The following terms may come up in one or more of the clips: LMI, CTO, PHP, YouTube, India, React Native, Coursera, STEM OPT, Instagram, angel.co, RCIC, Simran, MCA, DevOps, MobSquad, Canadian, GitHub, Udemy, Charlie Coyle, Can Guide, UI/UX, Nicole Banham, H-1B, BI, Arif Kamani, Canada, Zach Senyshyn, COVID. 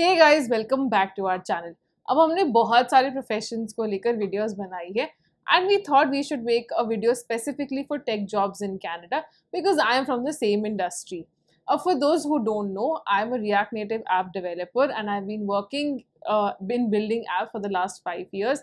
Hey guys, welcome back to our channel. अब हमने बहुत सारे प्रोफेशंस को लेकर वीडियोस बनाई है and we thought we should make a video specifically for tech jobs in Canada because I am from the same industry. अब for those who don't know, I am a React Native app developer and I have been working in building app for the last 5 years.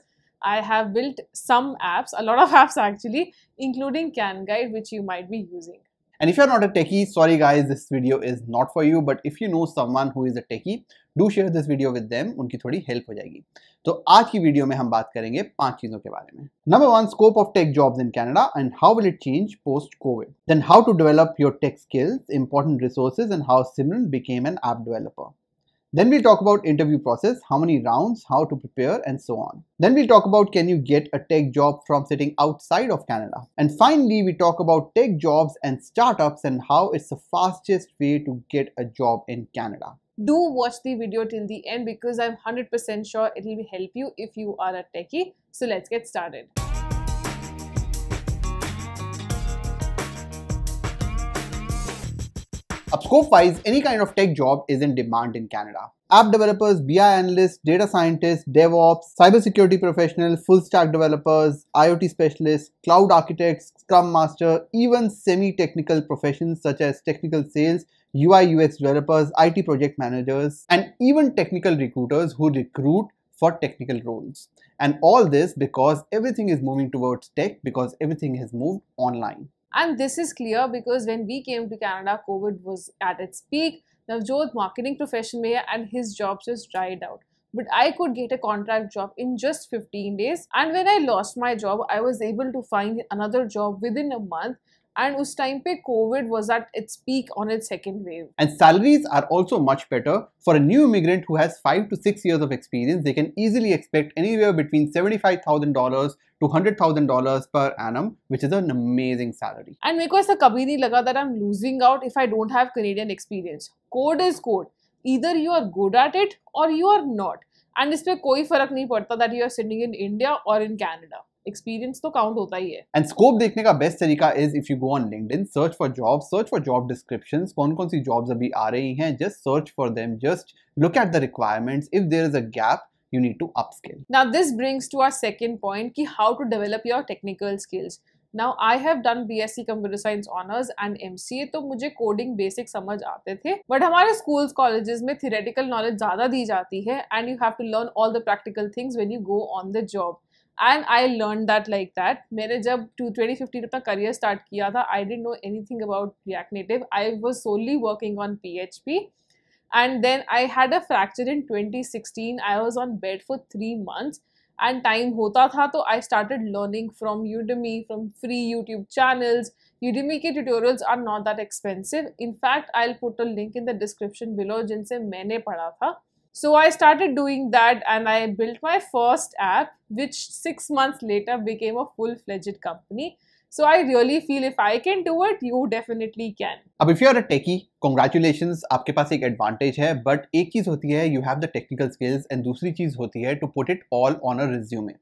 I have built some apps, a lot of apps actually, including Can Guide, which you might be using. And if you're not a techie, sorry guys, this video is not for you. But if you know someone who is a techie, do share this video with them. उनकी थोड़ी help हो जाएगी। तो आज की video में हम बात करेंगे 5 चीजों के बारे में। Number 1, scope of tech jobs in Canada and how will it change post-COVID. Then how to develop your tech skills, important resources, and how Simran became an app developer. Then we'll talk about interview process, how many rounds, how to prepare, and so on. Then we'll talk about can you get a tech job from sitting outside of Canada. And finally, we talk about tech jobs and startups and how it's the fastest way to get a job in Canada. Do watch the video till the end because I'm 100% sure it will help you if you are a techie. So let's get started. Scope-wise, any kind of tech job is in demand in Canada. App developers, BI analysts, data scientists, DevOps, cybersecurity professionals, full-stack developers, IoT specialists, cloud architects, Scrum Master, even semi-technical professions such as technical sales, UI/UX developers, IT project managers, and even technical recruiters who recruit for technical roles. And all this because everything is moving towards tech because everything has moved online. And this is clear because when we came to Canada, COVID was at its peak. Navjot marketing profession mein hai and his job just dried out. But I could get a contract job in just 15 days. And when I lost my job, I was able to find another job within a month. And us time pe COVID was at its peak on its second wave. And salaries are also much better. For a new immigrant who has 5 to 6 years of experience, they can easily expect anywhere between $75,000 to $100,000 per annum, which is an amazing salary. And meko aisa kabhi nahi laga that I'm losing out if I don't have Canadian experience. Code is code. Either you are good at it or you are not. And ispe koi farak nahi padta that you are sitting in India or in Canada. Experience to count hota hi hai. And scope dekhne ka best tarika is if you go on LinkedIn, search for job descriptions, kaun si jobs abhi aa rahi hain, just search for them, just look at the requirements. If there is a gap, you need to upskill. Now this brings to our second point, ki how to develop your technical skills. Now I have done BSc Computer Science Honours and MCA, तो मुझे coding basic समझ आते थे, but हमारे schools colleges में theoretical knowledge ज़्यादा दी जाती है and you have to learn all the practical things when you go on the job. And I learned that like that. मैंने जब 2015 अपना career start किया था, I didn't know anything about React Native. I was solely working on PHP. And then I had a fracture in 2016. I was on bed for 3 months. And time होता था तो I started learning from Udemy, from free YouTube channels. Udemy के tutorials are not that expensive. In fact, I'll put a link in the description below जिनसे मैंने पढ़ा था. So I started doing that and I built my first app, which 6 months later became a full-fledged company. So I really feel if I can do it, you definitely can. Now if you are a techie, congratulations, आपके पास एक advantage है, but एक चीज होती है, you have the technical skills, and दूसरी चीज होती है to put it all on a resume.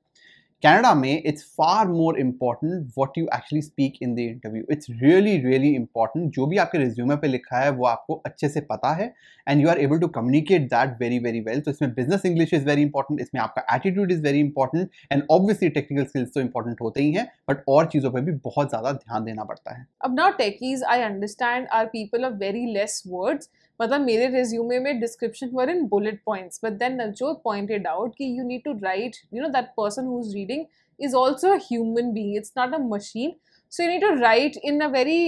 Canada में it's far more important what you actually speak in the interview. It's really really important जो भी आपके resume पे लिखा है वो आपको अच्छे से पता है and you are able to communicate that very very well. तो इसमें business English is very important, इसमें आपका attitude is very important and obviously technical skills तो important होते ही हैं but और चीज़ों पे भी बहुत ज़्यादा ध्यान देना पड़ता है. अब now techies I understand are people of very less words. मतलब मेरे resume में description were in bullet points, but then Navjot pointed out कि you need to write, you know, that person who's reading is also a human being. It's not a machine. So you need to write in a very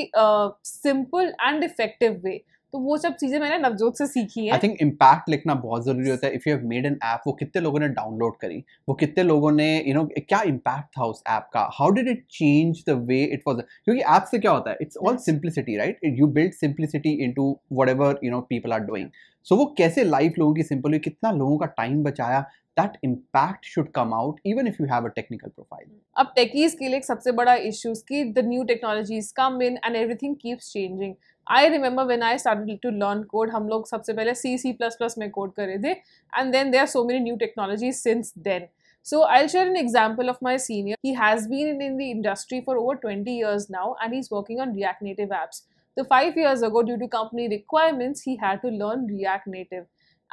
simple and effective way. तो वो सब चीजें मैंने नवजोत से सीखी हैं। I think impact लिखना बहुत जरूरी होता है। If you have made an app, वो कितने लोगों ने डाउनलोड करी, वो कितने लोगों ने, you know, क्या impact था उस app का? How did it change the way it was? क्योंकि app से क्या होता है? It's all simplicity, right? You build simplicity into whatever you know people are doing. So वो कैसे life लोगों की simple हुई, कितना लोगों का time बचाया? That impact should come out even if you have a technical profile. अब techies के लिए सबसे बड़ा issues कि the new technologies come in and everything keeps changing. I remember when I started to learn code, हम लोग सबसे पहले C++ में code कर रहे थे and then there are so many new technologies since then. So I'll share an example of my senior. He has been in the industry for over 20 years now and he's working on React Native apps. So 5 years ago, due to company requirements, he had to learn React Native.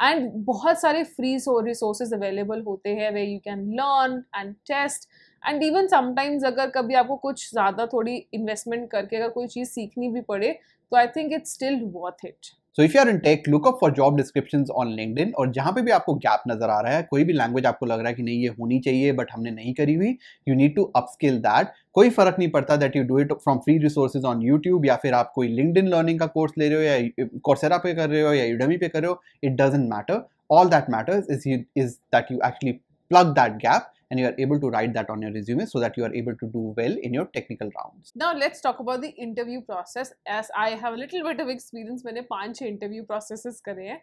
and बहुत सारे free resources available होते हैं where you can learn and test. And even sometimes अगर कभी आपको कुछ ज़्यादा थोड़ी investment करके अगर कोई चीज़ सीखनी भी पड़े तो I think it's still worth it. So if you are in tech, look up for job descriptions on LinkedIn और जहाँ पे भी आपको gap नज़र आ रहा है, कोई भी language आपको लग रहा है कि नहीं ये होनी चाहिए but हमने नहीं करी हुई, you need to upskill that. कोई फ़र्क नहीं पड़ता that you do it from free resources on YouTube या फिर आप कोई LinkedIn learning का course ले रहे हो या Coursera पे कर रहे हो या Udemy पे कर रहे हो, it doesn't matter. All that matters is that you actually plug that gap and you are able to write that on your resume so that you are able to do well in your technical rounds. Now let's talk about the interview process, as I have a little bit of experience. मैंने 5-6 interview processes करे हैं.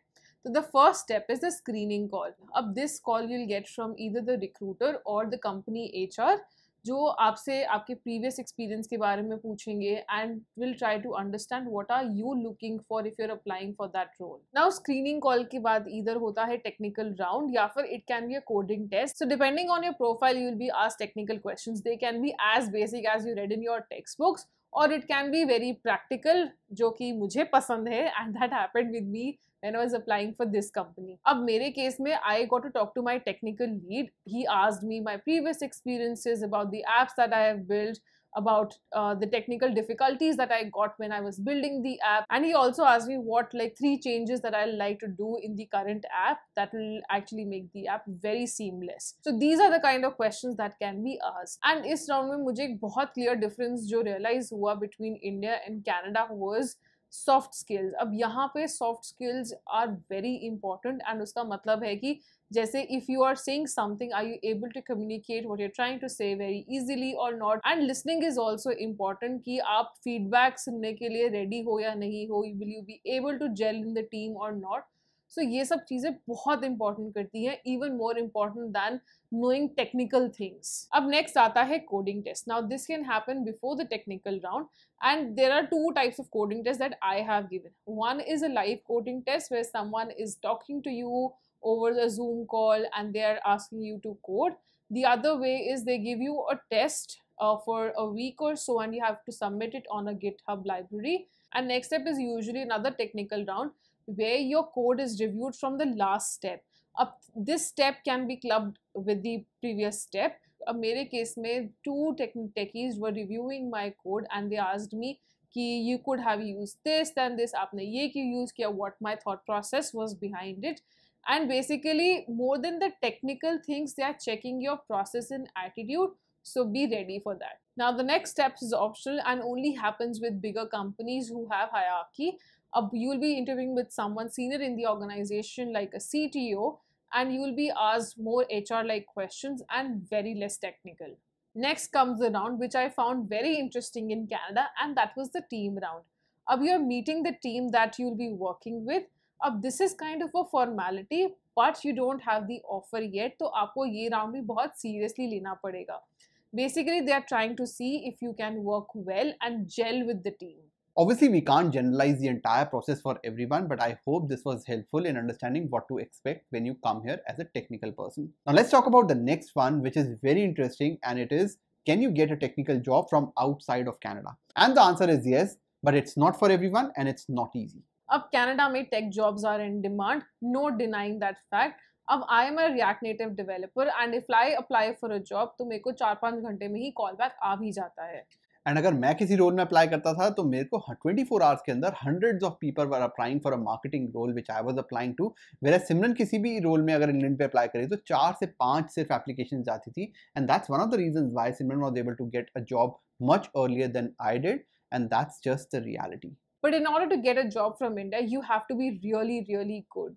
So the first step is the screening call. अब this call you'll get from either the recruiter or the company HR, जो आपसे आपके previous experience के बारे में पूछेंगे and will try to understand what are you looking for if you're applying for that role. Now screening call के बाद either होता है technical round या फिर it can be a coding test. So depending on your profile, you will be asked technical questions. They can be as basic as you read in your textbooks or it can be very practical, जो कि मुझे पसंद है and that happened with me when I was applying for this company. अब मेरे case में I got to talk to my technical lead. He asked me my previous experiences about the apps that I have built, about the technical difficulties that I got when I was building the app, and he also asked me what like 3 changes that I like to do in the current app that will actually make the app very seamless. So these are the kind of questions that can be asked. And इस round में मुझे एक बहुत clear difference जो realize हुआ between India and Canada was soft skills. अब यहाँ पे soft skills are very important and उसका मतलब है कि जैसे if you are saying something, are you able to communicate what you are trying to say very easily or not. And listening is also important कि आप feedback सुनने के लिए रेडी हो या नहीं हो, will you be able to gel in the team or not. So ये सब चीज़ें बहुत इंपॉर्टेंट करती हैं, even more important than knowing technical things. अब next आता है coding test. Now this can happen before the technical round and there are 2 types of coding tests that I have given. One is a live coding test where someone is talking to you over the Zoom call and they are asking you to code. The other way is they give you a test for a week or so and you have to submit it on a GitHub library. And next step is usually another technical round where your code is reviewed from the last step. Up, this step can be clubbed with the previous step. In my case, 2 techies were reviewing my code and they asked me कि you could have used this, then this, आपने ये क्यों use किया, what my thought process was behind it. And basically, more than the technical things, they are checking your process and attitude. So be ready for that. Now the next step is optional and only happens with bigger companies who have hierarchy. Up, you will be interviewing with someone senior in the organization like a CTO. And you will be asked more HR-like questions and very less technical. Next comes the round which I found very interesting in Canada, and that was the team round. Ab you are meeting the team that you will be working with. Ab this is kind of a formality, but you don't have the offer yet, so aapko ye round bhi bahut seriously lena padega. Basically, they are trying to see if you can work well and gel with the team. Obviously, we can't generalize the entire process for everyone, but I hope this was helpful in understanding what to expect when you come here as a technical person. Now, let's talk about the next one, which is very interesting, and it is, can you get a technical job from outside of Canada? And the answer is yes, but it's not for everyone and it's not easy. Ab Canada mein tech jobs are in demand, no denying that fact. Ab I am a React Native developer, and if I apply for a job, to meko 4-5 ghante mein hi callback aa bhi jata hai. And अगर मैं किसी role में apply करता था तो मेरे को 24 hours के अंदर hundreds of people were applying for a marketing role which I was applying to. Where Simran किसी भी रोल में अगर इंग्लैंड पे अप्लाई करे तो 4 से 5 सिर्फ एप्लीकेशन जाती थी. And that's one of the reasons why Simran was able to get a job much earlier than I did, and that's just the reality. But in order to get a job from India, you have to be really really good.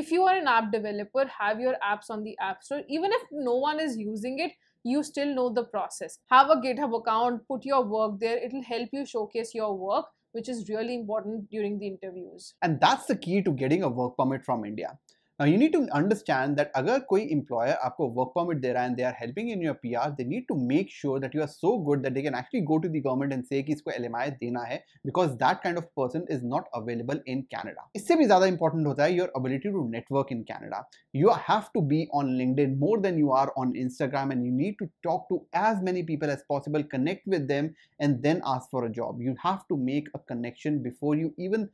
If you are an app developer, have your apps on the App Store. Even if no one is using it, you still know the process. Have a GitHub account, put your work there. It will help you showcase your work, which is really important during the interviews. And that's the key to getting a work permit from India. Now you need to understand that agar koi employer aapko work permit de raha hai and they are helping in your PR, they need to make sure that you are so good that they can actually go to the government and say ki isko LMI dena hai, because that kind of person is not available in Canada. Isse bhi zyada important hota hai your ability to network in Canada. You have to be on LinkedIn more than you are on Instagram, and you need to talk to as many people as possible, connect with them, and then ask for a job. You have to make a connection before you even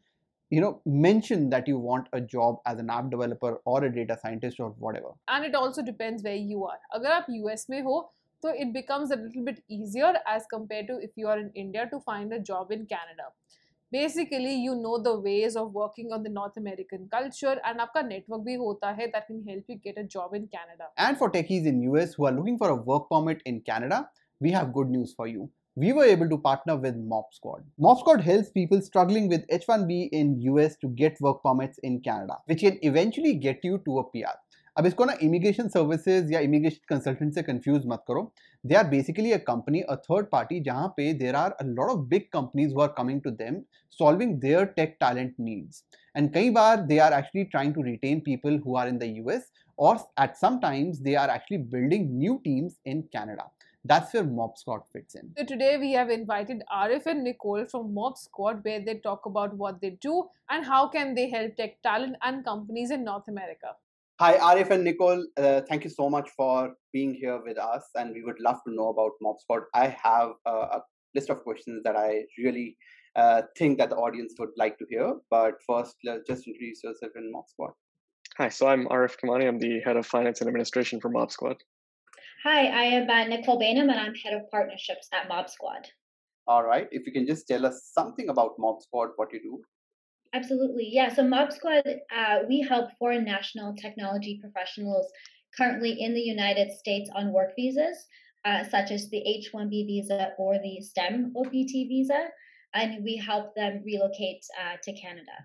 mention that you want a job as an app developer or a data scientist or whatever. And it also depends where you are. Agar aap US mein ho, so it becomes a little bit easier as compared to if you are in India to find a job in Canada. Basically, you know the ways of working on the North American culture, and aapka network bhi hota hai that can help you get a job in Canada. And for techies in US who are looking for a work permit in Canada, we have good news for you. We were able to partner with MobSquad. MobSquad helps people struggling with H-1B in US to get work permits in Canada, which can eventually get you to a PR. अब इसको ना immigration services या immigration consultant से confuse मत करो. They are basically a company, a third party, जहाँ पे there are a lot of big companies who are coming to them solving their tech talent needs. And कई बार they are actually trying to retain people who are in the US or at some times they are actually building new teams in Canada. That's where MobSquad fits in. So today we have invited Arif and Nicole from MobSquad, where they talk about what they do and how can they help tech talent and companies in North America. Hi Arif and Nicole, thank you so much for being here with us, and we would love to know about MobSquad. I have a list of questions that I really think that the audience would like to hear, but first let's just introduce yourself in MobSquad. Hi, so I'm Arif Kamani, I'm the head of finance and administration for MobSquad. Hi, I am Nicole Banham, and I'm head of partnerships at MobSquad. All right, if you can just tell us something about MobSquad, what you do. Absolutely. Yeah. So MobSquad, we help foreign national technology professionals currently in the United States on work visas, such as the H-1B visa or the STEM OPT visa, and we help them relocate to Canada.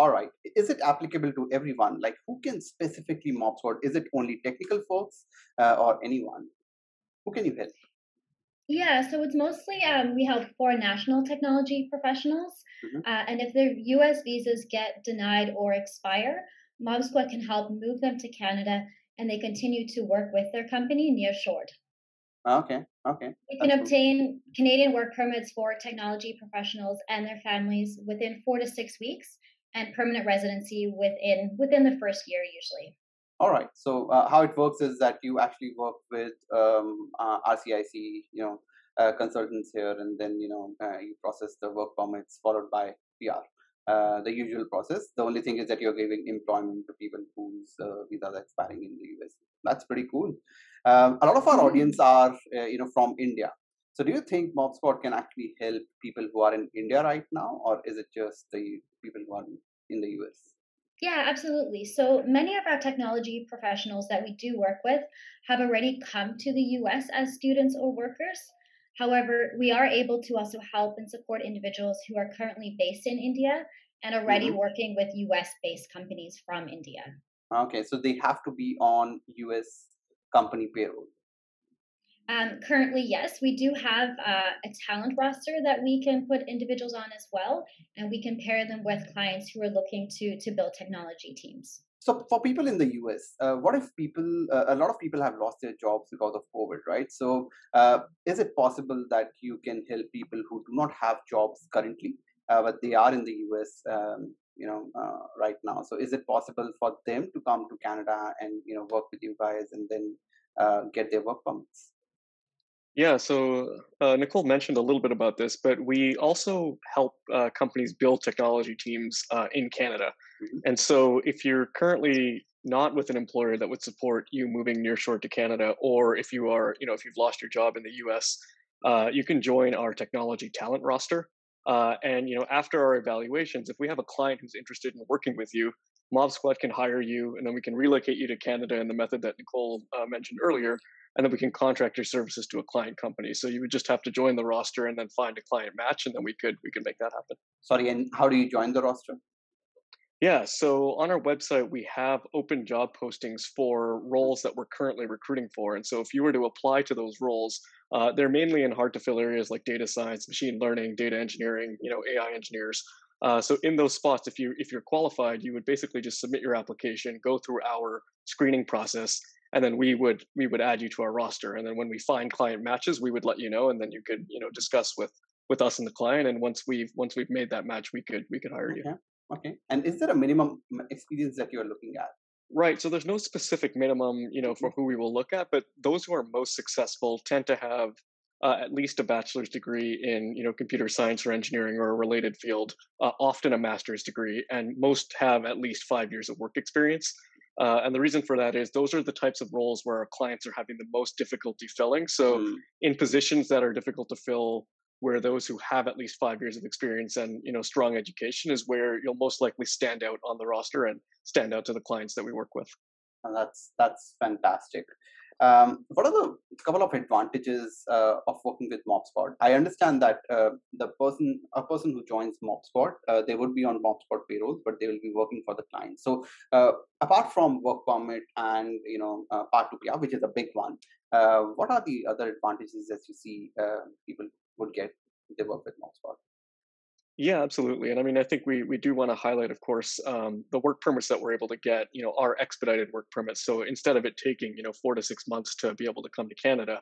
All right. Is it applicable to everyone? Like, who can specifically MobSquad? Is it only technical folks or anyone? Who can you help? Yeah, so it's mostly we help foreign national technology professionals. Mm-hmm. And if their U.S. visas get denied or expire, MobSquad can help move them to Canada, and they continue to work with their company nearshored. Okay, okay. We can obtain Canadian work permits for technology professionals and their families within 4 to 6 weeks, and permanent residency within the first year usually. All right. So how it works is that you actually work with RCIC, consultants here, and then you process the work permits followed by PR, the usual process. The only thing is that you're giving employment to people whose visas are expiring in the US. That's pretty cool. A lot of our audience are from India. So do you think MobSquad can actually help people who are in India right now, or is it just the people who are in the US? Yeah, absolutely. So many of our technology professionals that we do work with have already come to the US as students or workers. However, we are able to also help and support individuals who are currently based in India and already working with US-based companies from India. Okay, so they have to be on US company payroll. Currently, yes, we do have a talent roster that we can put individuals on as well, and we can pair them with clients who are looking to build technology teams. So for people in the US, what if people, a lot of people have lost their jobs because of COVID, right? So is it possible that you can help people who do not have jobs currently, but they are in the US, right now? So is it possible for them to come to Canada and, work with you guys and then get their work permits? Yeah, so Nicole mentioned a little bit about this, but we also help companies build technology teams in Canada. And so if you're currently not with an employer that would support you moving nearshore to Canada, or if you are, if you've lost your job in the US, you can join our technology talent roster. And, after our evaluations, if we have a client who's interested in working with you, MobSquad can hire you, and then we can relocate you to Canada in the method that Nicole mentioned earlier. And then we can contract your services to a client company. So you would just have to join the roster and then find a client match, and then we could make that happen. Sorry, and how do you join the roster? Yeah, so on our website, we have open job postings for roles that we're currently recruiting for. And so if you were to apply to those roles, they're mainly in hard to fill areas like data science, machine learning, data engineering, AI engineers. So in those spots, if you're qualified, you would basically just submit your application, go through our screening process, and then we would add you to our roster. And then when we find client matches, we would let you know, and then you could discuss with us and the client. And once we've made that match, we could hire you. Okay. And is there a minimum experience that you're looking at? Right. So there's no specific minimum, for who we will look at, but those who are most successful tend to have at least a bachelor's degree in computer science or engineering or a related field, often a master's degree, and most have at least 5 years of work experience. And the reason for that is those are the types of roles where our clients are having the most difficulty filling. So in positions that are difficult to fill, where those who have at least 5 years of experience and strong education is where you'll most likely stand out on the roster and stand out to the clients that we work with. And that's fantastic. What are the couple of advantages of working with MobSquad? I understand that a person who joins MobSquad, they would be on MobSquad payrolls, but they will be working for the client. So apart from work permit and part to PR, which is a big one, what are the other advantages that you see people would get if they work with MobSquad? Yeah, absolutely. And I mean, I think we do want to highlight, of course, the work permits that we're able to get, are expedited work permits. So instead of it taking, 4 to 6 months to be able to come to Canada,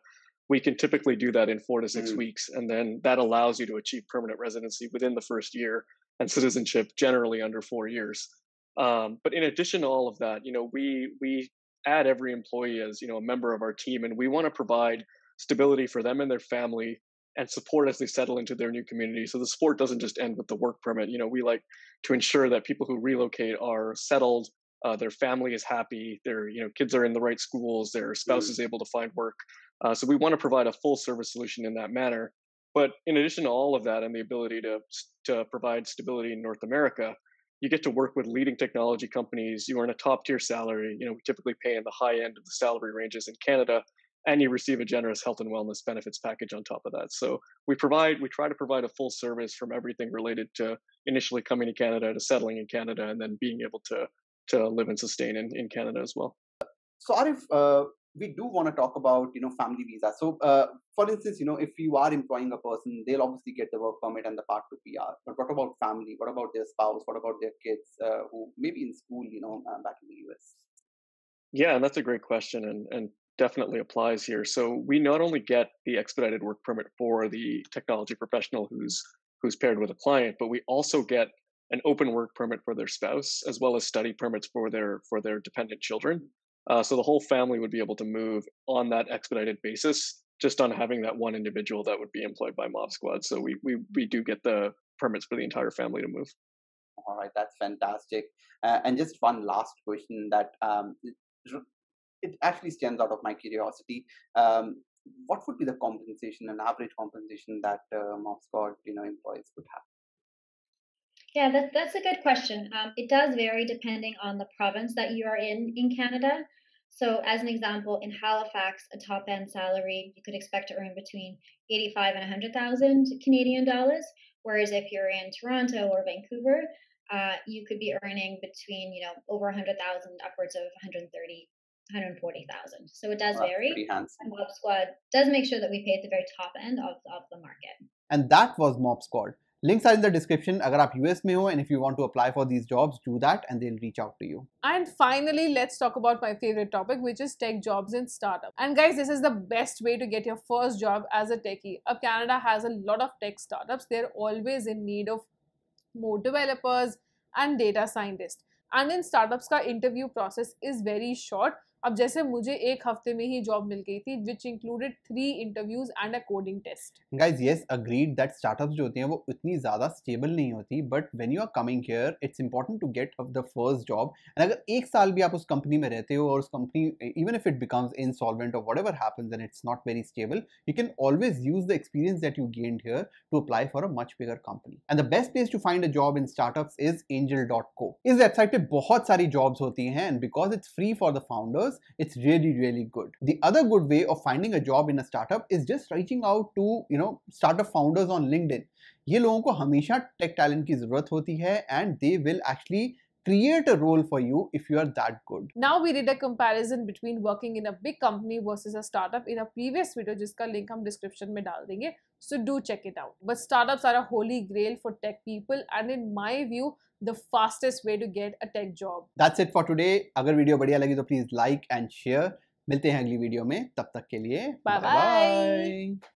we can typically do that in 4 to 6 weeks. And then that allows you to achieve permanent residency within the first year and citizenship generally under 4 years. But in addition to all of that, we add every employee as, a member of our team, and we want to provide stability for them and their family, and support as they settle into their new community. So the support doesn't just end with the work permit. We like to ensure that people who relocate are settled, their family is happy, their kids are in the right schools, their spouse is able to find work. So we want to provide a full service solution in that manner. But in addition to all of that and the ability to provide stability in North America, you get to work with leading technology companies. You earn a top-tier salary. We typically pay in the high end of the salary ranges in Canada. And you receive a generous health and wellness benefits package on top of that. So we try to provide a full service from everything related to initially coming to Canada to settling in Canada and then being able to live and sustain in Canada as well. So Arif, we do want to talk about, family visa. So for instance, if you are employing a person, they'll obviously get the work permit and the part to PR. But what about family? What about their spouse? What about their kids who may be in school, back in the US? Yeah, and that's a great question. And definitely applies here. So we not only get the expedited work permit for the technology professional who's paired with a client, but we also get an open work permit for their spouse, as well as study permits for their dependent children. So the whole family would be able to move on that expedited basis, just on having that one individual that would be employed by MobSquad. So we do get the permits for the entire family to move. All right, that's fantastic. And just one last question that it actually stands out of my curiosity. What would be the compensation, an average compensation that MobSquad, employees would have? Yeah, that's a good question. It does vary depending on the province that you are in Canada. So as an example, in Halifax, a top end salary, you could expect to earn between 85 and 100,000 Canadian dollars. Whereas if you're in Toronto or Vancouver, you could be earning between, over 100,000 upwards of 140,000. So it does vary. And MobSquad does make sure that we pay at the very top end of the market. And that was MobSquad. Links are in the description. Agar aap US mein ho, and if you want to apply for these jobs, do that and they'll reach out to you. And finally, let's talk about my favorite topic, which is tech jobs in startup. And guys, this is the best way to get your first job as a techie. Up Canada has a lot of tech startups. They're always in need of more developers and data scientists. And in startups, ka interview process is very short. अब जैसे मुझे एक हफ्ते में ही job मिल गई थी, which included 3 interviews and a coding test. Guys, yes, agreed that startups जो होती हैं वो इतनी ज़्यादा stable नहीं होती, but when you are coming here, it's important to get the first job. And अगर एक साल भी आप उस कंपनी में रहते हो और उस company, even if it becomes insolvent or whatever happens and it's not very stable, you can always use the experience that you gained here to apply for a much bigger company. And the best place to find a job in startups is angel.co. इस website पे बहुत सारी jobs होती हैं, and because it's free for the founder, it's really good. The other good way of finding a job in a startup is just reaching out to startup founders on LinkedIn. ये लोगों को हमेशा tech talent की ज़रूरत होती है, and they will actually create a role for you if you are that good. Now we did a comparison between working in a big company versus a startup in a previous video, जिसका link हम description में डाल देंगे. So do check it out. But startups are a holy grail for tech people, and in my view, the fastest way to get a tech job. That's it for today. Agar video बढ़िया लगी तो please like and share. मिलते हैं अगली video में. तब तक के लिए. Bye bye.